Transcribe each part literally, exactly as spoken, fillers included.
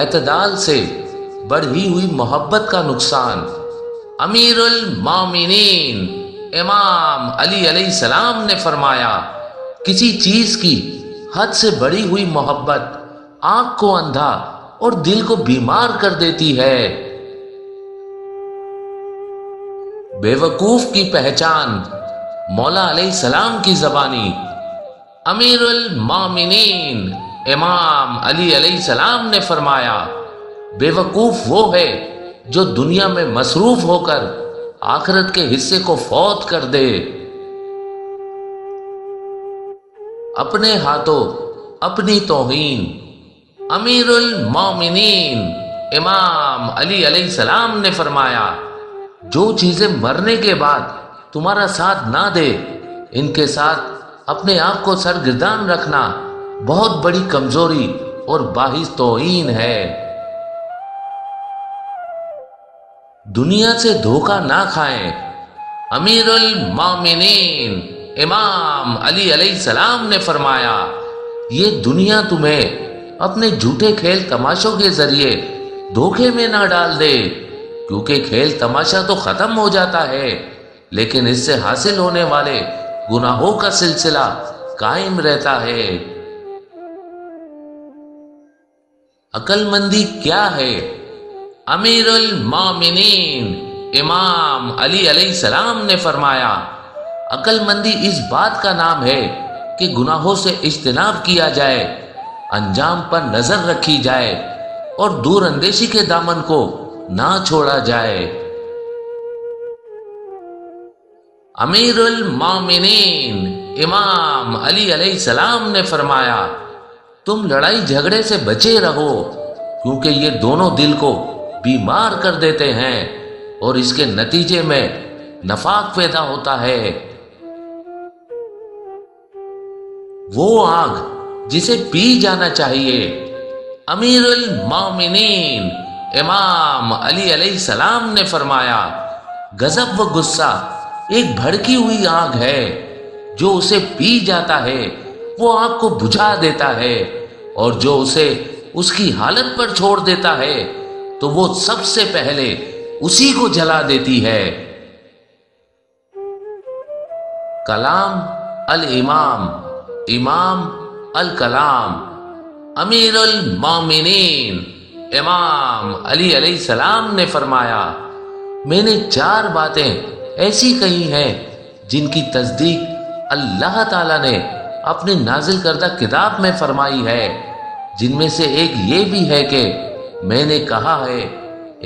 एतदाल से बढ़ी हुई मोहब्बत का नुकसान। अमीरुल मोमिनीन इमाम अली अलैहिस्सलाम ने फरमाया, किसी चीज की हद से बढ़ी हुई मोहब्बत आंख को अंधा और दिल को बीमार कर देती है। बेवकूफ की पहचान, मौला अलैहिस्सलाम की जबानी। अमीरुल मोमिनीन इमाम अली अलैहिस्सलाम ने फरमाया, बेवकूफ वो है जो दुनिया में मसरूफ होकर आखिरत के हिस्से को फौत कर दे। अपने हाथों अपनी तौहीन। अमीरुल मोमिनीन इमाम अली अलैहिस्सलाम ने फरमाया, जो चीजें मरने के बाद तुम्हारा साथ ना दे, इनके साथ अपने आप को सरगर्दान रखना बहुत बड़ी कमजोरी और बाहिस तौहीन है। दुनिया से धोखा ना खाएं। अमीरुल मोमिनीन इमाम अली अलैहिस्सलाम ने फरमाया, ये दुनिया तुम्हें अपने झूठे खेल तमाशों के जरिए धोखे में ना डाल दे, क्योंकि खेल तमाशा तो खत्म हो जाता है, लेकिन इससे हासिल होने वाले गुनाहों का सिलसिला कायम रहता है। अक्लमंदी क्या है? अमीरुल मोमिनीन इमाम अली अलैहिस्सलाम ने फरमाया, अक्लमंदी इस बात का नाम है कि गुनाहों से इज्तनाब किया जाए, अंजाम पर नजर रखी जाए और दूर अंदेशी के दामन को ना छोड़ा जाए। अमीरुल मोमिनीन इमाम अली अलैहिस्सलाम ने फरमाया, तुम लड़ाई झगड़े से बचे रहो, क्योंकि ये दोनों दिल को बीमार कर देते हैं और इसके नतीजे में नफाक पैदा होता है। वो आग जिसे पी जाना चाहिए। अमीरुल मोमिनीन इमाम अली अलैहिस्सलाम ने फरमाया, गजब व गुस्सा एक भड़की हुई आग है, जो उसे पी जाता है वो आग को बुझा देता है, और जो उसे उसकी हालत पर छोड़ देता है तो वो सबसे पहले उसी को जला देती है। कलाम अल इमाम, इमाम अल कलाम। अमीरुल मोमिनीन इमाम अली अलैहिस्सलाम ने फरमाया, मैंने चार बातें ऐसी कही हैं जिनकी तस्दीक अल्लाह ताला ने अपने नाजिल करदा किताब में फरमाई है, जिनमें से एक ये भी है कि मैंने कहा है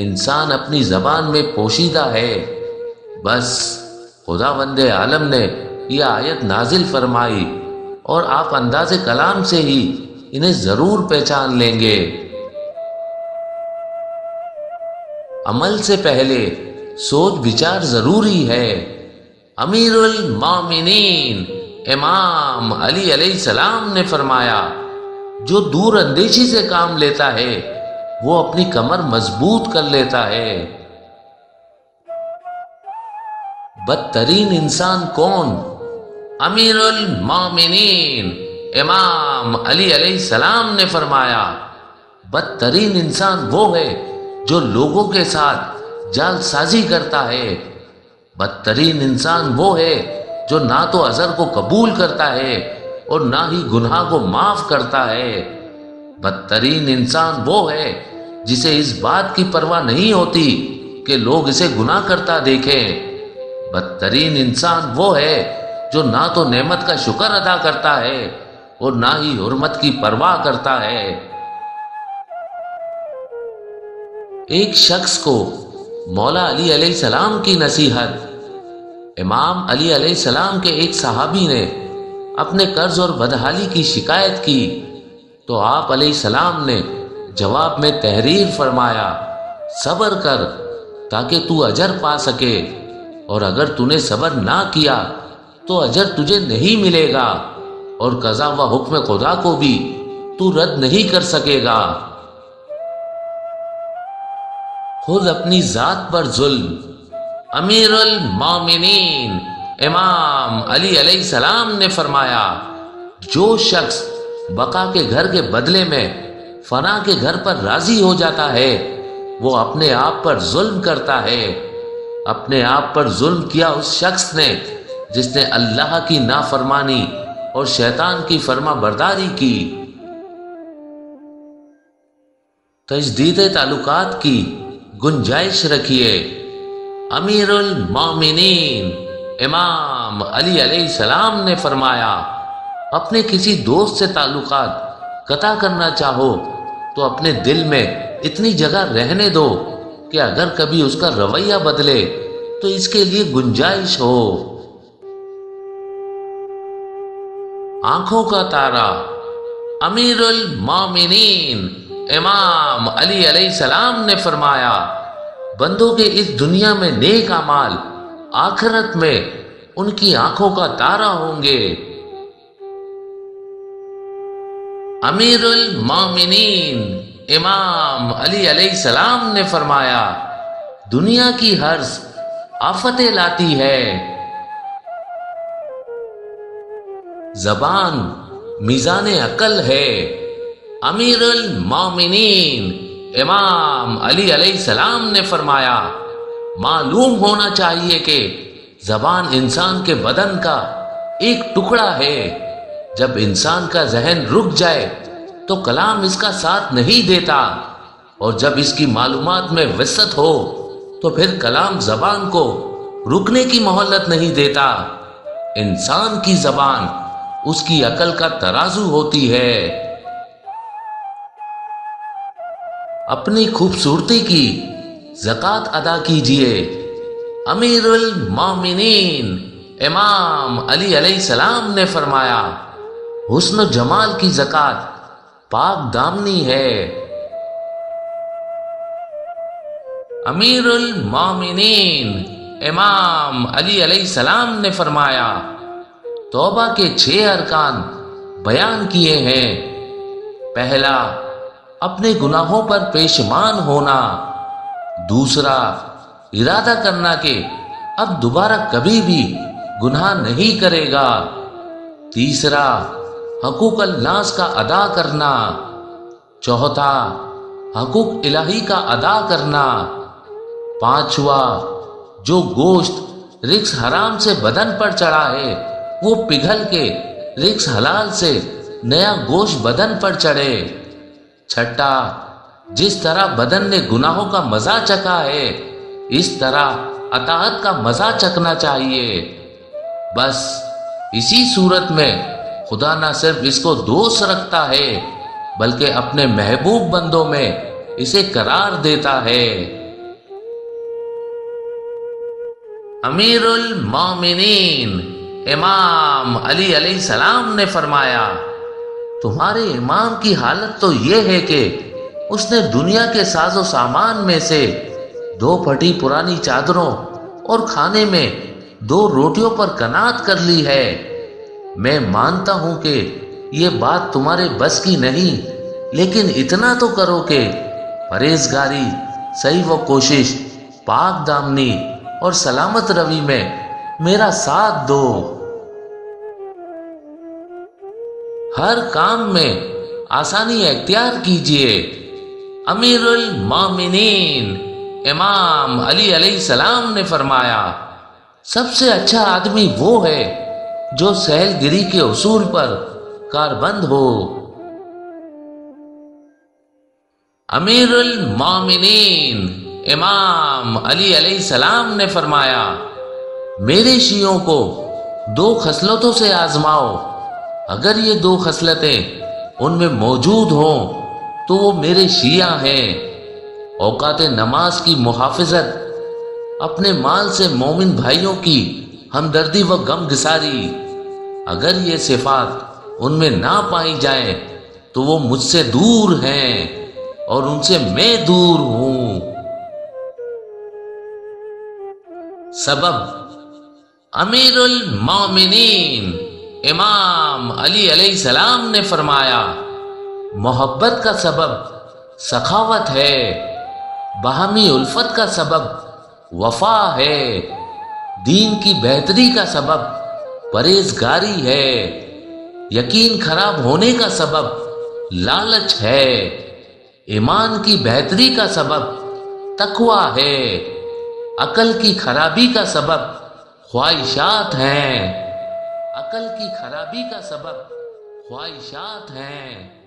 इंसान अपनी जबान में पोशीदा है। बस खुदावंदे आलम ने यह आयत नाजिल फरमाई और आप अंदाजे कलाम से ही इन्हें जरूर पहचान लेंगे। अमल से पहले सोच विचार जरूरी है। अमीरुल मोमिनीन इमाम अली अलैहिस्सलाम ने फरमाया, जो दूर अंदेशी से काम लेता है वो अपनी कमर मजबूत कर लेता है। बदतरीन इंसान कौन? अमीरुल मोमिनीन इमाम अली अलैहिस्सलाम ने फरमाया, बदतरीन इंसान वो है जो लोगों के साथ जालसाजी करता है। बदतरीन इंसान वो है जो ना तो अजर को कबूल करता है और ना ही गुनाह को माफ करता है। बदतरीन इंसान वो है जिसे इस बात की परवाह नहीं होती कि लोग इसे गुनाह करता देखें। बदतरीन इंसान वो है जो ना तो नेमत का शुक्र अदा करता है और ना ही हुर्मत की परवाह करता है। एक शख्स को मौला अली अलैहिस्सलाम की नसीहत। इमाम अली अलैहिस्सलाम के एक सहाबी ने अपने कर्ज और बदहाली की शिकायत की तो आप अलैहिस्सलाम ने जवाब में तहरीर फरमाया, सब्र कर ताकि तू अजर पा सके, और अगर तूने सबर ना किया तो अजर तुझे नहीं मिलेगा और कज़ा व हुक्म खुदा को भी तू रद्द नहीं कर सकेगा। खुद अपनी जात पर जुल्म। अमीरुल मोमिनीन इमाम अली अलैहिस्सलाम ने फरमाया, जो शख्स बका के घर के बदले में फना के घर पर राजी हो जाता है, वो अपने आप पर जुल्म करता है। अपने आप पर जुल्म किया उस शख्स ने जिसने अल्लाह की नाफरमानी और शैतान की फर्मा बर्दारी की, तजदीद ताल्लुकात की गुंजाइश रखिए। अमीरुल मोमिनीन इमाम अली अलैहिस्सलाम ने फरमाया, अपने किसी दोस्त से ताल्लुकात कता करना चाहो तो अपने दिल में इतनी जगह रहने दो कि अगर कभी उसका रवैया बदले तो इसके लिए गुंजाइश हो। आंखों का तारा अमीरुल मोमिनीन इमाम अली अलैहिस्सलाम ने फरमाया, बंदों के इस दुनिया में नेक अमाल आखिरत में उनकी आंखों का तारा होंगे। अमीरुल मोमिनीन इमाम अली अलैहिस्सलाम ने फरमाया, दुनिया की हर्स आफतें लाती है, ज़बान मिज़ाने अकल है। अमीरुल मोमिनीन इमाम अली अलैहिस्सलाम ने फरमाया, मालूम होना चाहिए कि ज़बान इंसान के बदन का एक टुकड़ा है। जब इंसान का जहन रुक जाए तो कलाम इसका साथ नहीं देता, और जब इसकी मालूमात में वसत हो तो फिर कलाम जबान को रुकने की मोहलत नहीं देता। इंसान की जबान उसकी अकल का तराजू होती है। अपनी खूबसूरती की ज़कात अदा कीजिए। अमीरुल मोमिनीन इमाम अली अलैहिस्सलाम ने फरमाया, हुस्न जमाल की ज़कात पाक दामनी है। अमीरुल मोमिनीन इमाम अली अलैहिस्सलाम ने फरमाया, तौबा के छह अरकान बयान किए हैं। पहला, अपने गुनाहों पर पेशमान होना। दूसरा, इरादा करना कि अब दोबारा कभी भी गुनाह नहीं करेगा। तीसरा, हकूक अल्लाह का अदा करना। चौथा, हकूक इलाही का अदा करना। पांचवा, जो गोश्त रिक्स हराम से बदन पर चढ़ा है वो पिघल के रिक्स हलाल से नया गोश्त बदन पर चढ़े। छठा, जिस तरह बदन ने गुनाहों का मजा चखा है इस तरह अताअत का मजा चखना चाहिए। बस इसी सूरत में खुदा न सिर्फ इसको दोस्त रखता है बल्कि अपने महबूब बंदों में इसे करार देता है। अमीरुल मोमिनीन इमाम अली अलैहिस्सलाम ने फरमाया, तुम्हारे इमाम की हालत तो ये है कि उसने दुनिया के साजो सामान में से दो फटी पुरानी चादरों और खाने में दो रोटियों पर कनात कर ली है। मैं मानता हूं कि ये बात तुम्हारे बस की नहीं, लेकिन इतना तो करो कि परहेजगारी, सही व कोशिश, पाक दामनी और सलामत रवि में मेरा साथ दो। हर काम में आसानी इख्तियार कीजिए। अमीरुल मोमिनीन इमाम अली अलैहिस्सलाम ने फरमाया, सबसे अच्छा आदमी वो है जो सहलगिरी के उसूल पर कारबंद हो। अमीरुल मोमिनीन इमाम अली अलैहिस्सलाम ने फरमाया, मेरे शियों को दो खसलतों से आजमाओ, अगर ये दो खसलतें उनमें मौजूद हों तो वो मेरे शिया हैं। औकात नमाज की मुहाफिजत, अपने माल से मोमिन भाइयों की हमदर्दी व गमगसारी, अगर ये सिफात उनमें ना पाई जाए तो वो मुझसे दूर हैं और उनसे मैं दूर हूं। सबब अमीरुल मोमिनीन इमाम अली अलैहिस्सलाम ने फरमाया, मोहब्बत का सबब सखावत है, बाहमी उल्फत का सबब वफा है, दीन की बेहतरी का सबब परहेजगारी है, यकीन खराब होने का सबब लालच है, ईमान की बेहतरी का सबब तकवा है, अकल की खराबी का सबब ख्वाहिशात हैं, अकल की खराबी का सबब ख्वाहिशात हैं।